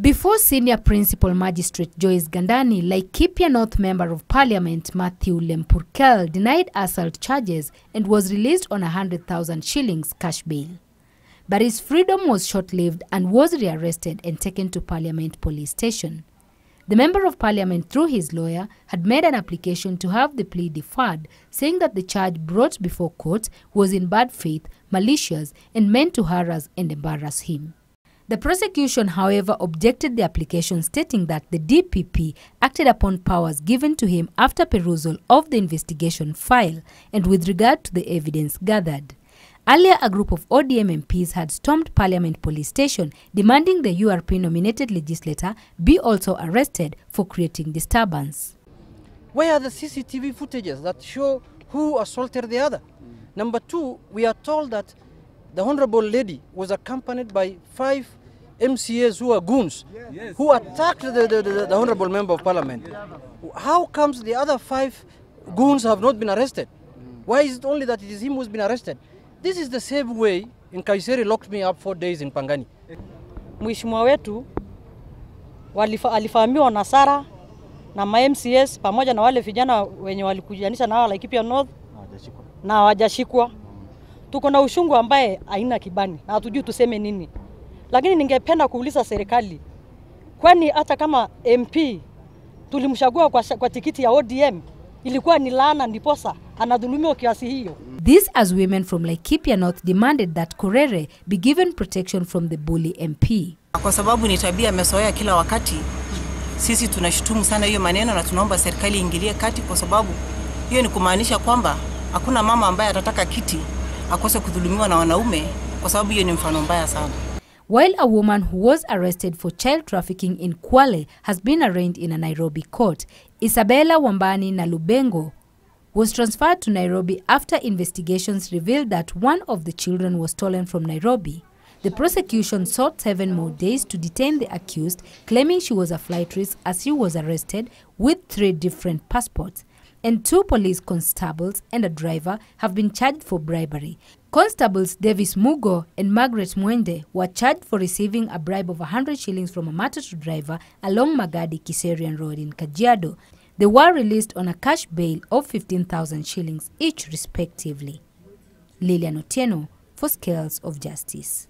Before Senior Principal Magistrate Joyce Gandani, Laikipia North Member of Parliament Matthew Lempurkel denied assault charges and was released on 100,000 shillings cash bail. But his freedom was short-lived and was rearrested and taken to Parliament Police Station. The Member of Parliament, through his lawyer, had made an application to have the plea deferred, saying that the charge brought before court was in bad faith, malicious, and meant to harass and embarrass him. The prosecution, however, objected the application, stating that the DPP acted upon powers given to him after perusal of the investigation file and with regard to the evidence gathered. Earlier, a group of ODM MPs had stormed Parliament Police Station, demanding the URP-nominated legislator be also arrested for creating disturbance. Where are the CCTV footages that show who assaulted the other? Number two, we are told that the Honorable Lady was accompanied by 5 MCAs who are goons, yes, who attacked the Honorable Member of Parliament. How comes the other 5 goons have not been arrested? Why is it only that it is him who has been arrested? This is the same way Nkaissery locked me up 4 days in Pangani. Mheshimiwa wetu alifahamiwa na Sara na ma MCAs pamoja na wale vijana wenye walikujanisha na Laikipia North na hawajashikwa. Tuko na ushungu ambaye haina kibani na hatujui tuseme nini. Lakini ningependa kuuliza serikali, kwani hata kama MP tulimchagua kwa tikiti ya ODM, ilikuwa ni laana ndiposa anadhulumiwa kiasi hiyo. This as women from Laikipia North demanded that Kurere be given protection from the bully MP. Kwa sababu ni tabia amesoea kila wakati, sisi tunashutumu sana hiyo maneno na tunaomba serikali ingilie kati, kwa sababu hiyo ni kumaanisha kwamba hakuna mama ambaye atataka kiti akose kudhulumiwa na wanaume, kwa sababu hiyo ni mfano mbaya sana. While a woman who was arrested for child trafficking in Kwale has been arraigned in a Nairobi court, Isabella Wambani Nalubengo was transferred to Nairobi after investigations revealed that one of the children was stolen from Nairobi. The prosecution sought 7 more days to detain the accused, claiming she was a flight risk as she was arrested with 3 different passports. And 2 police constables and a driver have been charged for bribery. Constables Davis Mugo and Margaret Mwende were charged for receiving a bribe of 100 shillings from a matatu driver along Magadi Kiserian Road in Kajiado. They were released on a cash bail of 15,000 shillings each respectively. Lilian Otieno for Scales of Justice.